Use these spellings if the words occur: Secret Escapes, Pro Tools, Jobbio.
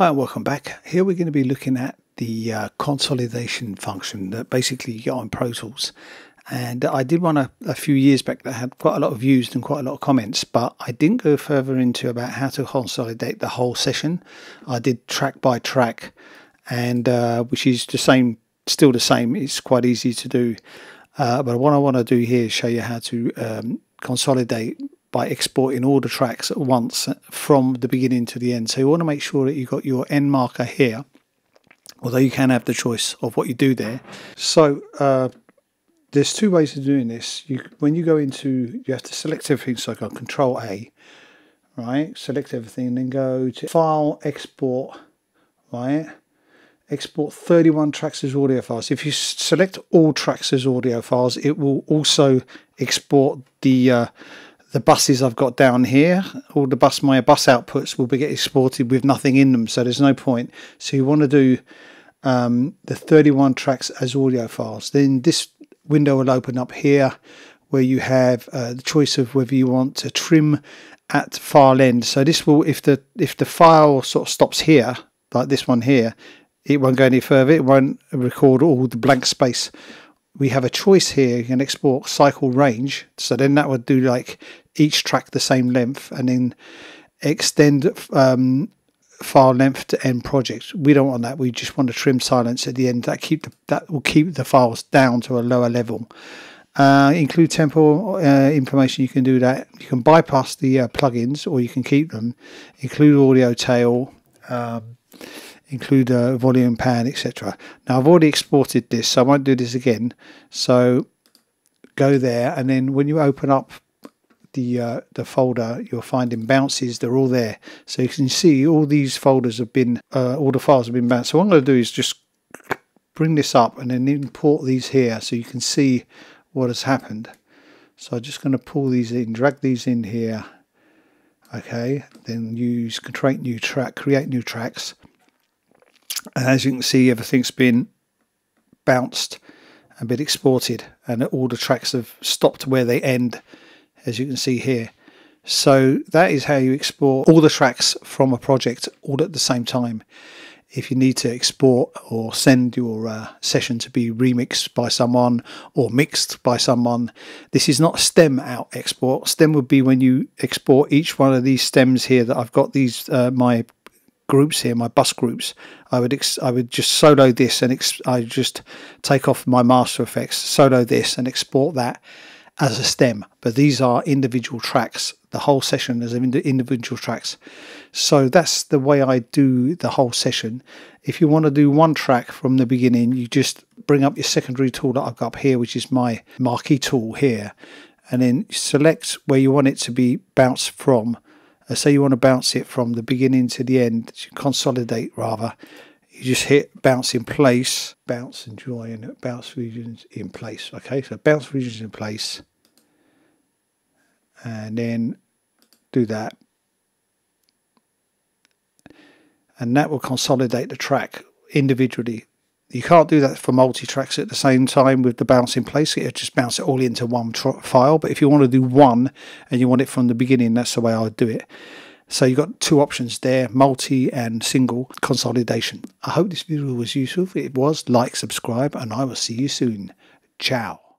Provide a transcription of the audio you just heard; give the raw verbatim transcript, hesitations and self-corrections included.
Hi and welcome back. Here we're going to be looking at the uh, consolidation function that basically you get on Pro Tools. And I did one a, a few years back that had quite a lot of views and quite a lot of comments, but I didn't go further into about how to consolidate the whole session. I did track by track, and uh, which is the same, still the same. It's quite easy to do. Uh, but what I want to do here is show you how to um, consolidate by exporting all the tracks at once from the beginning to the end. So you want to make sure that you've got your end marker here, although you can have the choice of what you do there. So uh, there's two ways of doing this. You, when you go into, you have to select everything, so I go Control A, right? Select everything and then go to File, Export, right? Export thirty-one tracks as audio files. If you select all tracks as audio files, it will also export the... Uh, the buses I've got down here, all the bus, my bus outputs will be get exported with nothing in them, so there's no point. So you want to do um, the thirty-one tracks as audio files. Then this window will open up here where you have uh, the choice of whether you want to trim at file end. So this will, if the if the file sort of stops here, like this one here, it won't go any further, it won't record all the blank space. We have a choice here, you can export cycle range, so then that would do like each track the same length, and then extend um, file length to end project. We don't want that, we just want to trim silence at the end. That keep the, that will keep the files down to a lower level. Uh, include temporal uh, information, you can do that. You can bypass the uh, plugins or you can keep them. Include audio tail, um, include uh, volume, pan, et cetera. Now I've already exported this, so I won't do this again. So go there, and then when you open up the uh, the folder, you'll find in bounces they're all there. So you can see all these folders have been, uh, all the files have been bounced. So what I'm going to do is just bring this up and then import these here, so you can see what has happened. So I'm just going to pull these in, drag these in here. Okay, then use create new track, create new tracks. And as you can see, everything's been bounced and been exported, and all the tracks have stopped where they end, as you can see here. So that is how you export all the tracks from a project all at the same time. If you need to export or send your uh, session to be remixed by someone or mixed by someone, this is not stem out export. Stem would be when you export each one of these stems here that I've got, these uh, my groups here, my bus groups. I would ex I would just solo this and ex I just take off my master effects, solo this and export that as a stem. But these are individual tracks. The whole session is individual tracks. So that's the way I do the whole session. If you want to do one track from the beginning, you just bring up your secondary tool that I've got up here, which is my marquee tool here, and then select where you want it to be bounced from. So you want to bounce it from the beginning to the end, consolidate rather. You just hit bounce in place, bounce and join, bounce regions in place. Okay, so bounce regions in place, and then do that, and that will consolidate the track individually. You can't do that for multi-tracks at the same time with the bounce in place. It'll just bounce it all into one file. But if you want to do one and you want it from the beginning, that's the way I would do it. So you've got two options there, multi and single consolidation. I hope this video was useful. If it was, like, subscribe, and I will see you soon. Ciao.